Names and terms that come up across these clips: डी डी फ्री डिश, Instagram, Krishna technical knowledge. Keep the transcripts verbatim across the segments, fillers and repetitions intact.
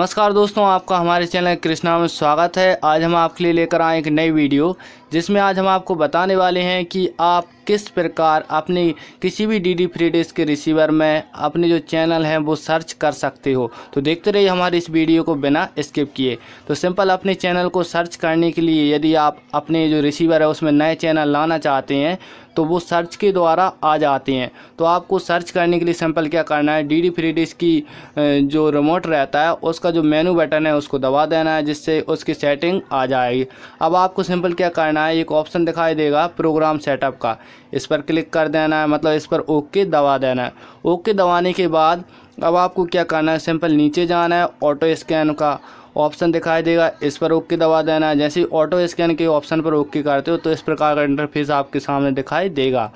नमस्कार दोस्तों, आपका हमारे चैनल कृष्णा में स्वागत है। आज हम आपके लिए लेकर आए एक नई वीडियो, जिसमें आज हम आपको बताने वाले हैं कि आप किस प्रकार अपने किसी भी डी डी फ्री डिश के रिसीवर में अपने जो चैनल हैं वो सर्च कर सकते हो। तो देखते रहिए हमारे इस वीडियो को बिना स्किप किए। तो सिंपल अपने चैनल को सर्च करने के लिए, यदि आप अपने जो रिसीवर है उसमें नए चैनल लाना चाहते हैं तो वो सर्च के द्वारा आ जाते हैं। तो आपको सर्च करने के लिए सिंपल क्या करना है, डी डी फ्री डिश की जो रिमोट रहता है उसका जो मेनू बटन है उसको दबा देना है, जिससे उसकी सेटिंग आ जाएगी। अब आपको सिंपल क्या करना है, एक ऑप्शन दिखाई देगा प्रोग्राम सेटअप का, इस पर क्लिक कर देना है, मतलब इस पर ओके दबा देना है। ओके दबाने के बाद अब आपको क्या करना है, सिंपल नीचे जाना है, ऑटो स्कैन का ऑप्शन दिखाई देगा, इस पर ओके दबा देना है। जैसे ऑटो स्कैन के ऑप्शन पर ओके करते हो तो इस प्रकार का इंटरफेस आपके सामने दिखाई देगा।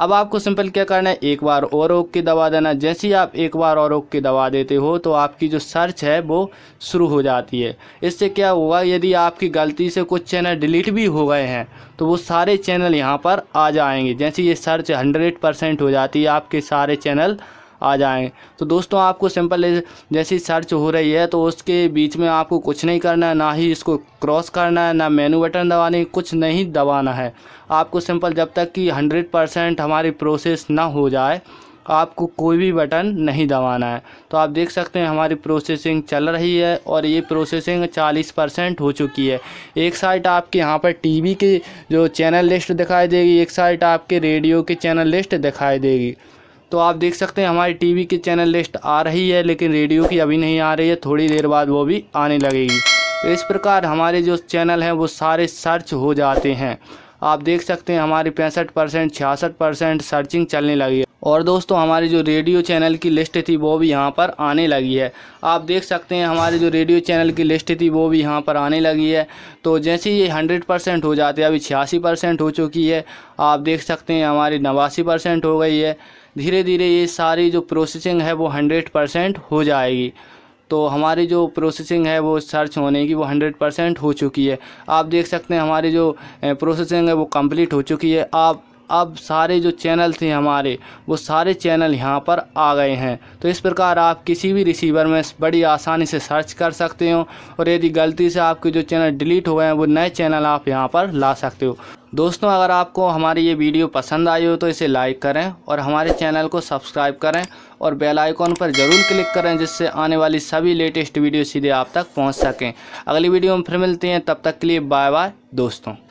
अब आपको सिंपल क्या करना है, एक बार और ओके दबा देना। जैसे ही आप एक बार और ओके दबा देते हो तो आपकी जो सर्च है वो शुरू हो जाती है। इससे क्या होगा, यदि आपकी गलती से कुछ चैनल डिलीट भी हो गए हैं तो वो सारे चैनल यहाँ पर आ जाएंगे। जैसे ये सर्च हंड्रेड परसेंट हो जाती है, आपके सारे चैनल आ जाएंगे। तो दोस्तों आपको सिंपल जैसी सर्च हो रही है तो उसके बीच में आपको कुछ नहीं करना है, ना ही इसको क्रॉस करना है, ना मेनू बटन दबाने, कुछ नहीं दबाना है। आपको सिंपल जब तक कि हंड्रेड परसेंट हमारी प्रोसेस ना हो जाए आपको कोई भी बटन नहीं दबाना है। तो आप देख सकते हैं हमारी प्रोसेसिंग चल रही है और ये प्रोसेसिंग चालीस परसेंट हो चुकी है। एक साइड आपके यहाँ पर टीवी के जो चैनल लिस्ट दिखाई देगी, एक साइड आपके रेडियो के चैनल लिस्ट दिखाई देगी। तो आप देख सकते हैं हमारी टीवी की चैनल लिस्ट आ रही है, लेकिन रेडियो की अभी नहीं आ रही है, थोड़ी देर बाद वो भी आने लगेगी। तो इस प्रकार हमारे जो चैनल हैं वो सारे सर्च हो जाते हैं। आप देख सकते हैं हमारी पैंसठ परसेंट छियासठ परसेंट सर्चिंग चलने लगी है और दोस्तों हमारी जो रेडियो चैनल की लिस्ट थी वो भी यहाँ पर आने लगी है। आप देख सकते हैं हमारी जो रेडियो चैनल की लिस्ट थी वो भी यहाँ पर आने लगी है। तो जैसे ये हंड्रेड परसेंट हो जाते हैं, अभी छियासी परसेंट हो चुकी है, आप देख सकते हैं हमारी नवासी परसेंट हो गई है। धीरे धीरे ये सारी जो प्रोसेसिंग है वो हंड्रेड परसेंट हो जाएगी। तो हमारी जो प्रोसेसिंग है वो सर्च होने की वो हंड्रेड परसेंट हो चुकी है। आप देख सकते हैं हमारी जो प्रोसेसिंग है वो कंप्लीट हो चुकी है। आप अब सारे जो चैनल थे हमारे वो सारे चैनल यहाँ पर आ गए हैं। तो इस प्रकार आप किसी भी रिसीवर में बड़ी आसानी से सर्च कर सकते हो और यदि गलती से आपके जो चैनल डिलीट हो गए हैं वो नए चैनल आप यहाँ पर ला सकते हो। दोस्तों अगर आपको हमारी ये वीडियो पसंद आई हो तो इसे लाइक करें और हमारे चैनल को सब्सक्राइब करें और बेल आइकॉन पर ज़रूर क्लिक करें, जिससे आने वाली सभी लेटेस्ट वीडियो सीधे आप तक पहुँच सकें। अगली वीडियो में फिर मिलते हैं, तब तक के लिए बाय बाय दोस्तों।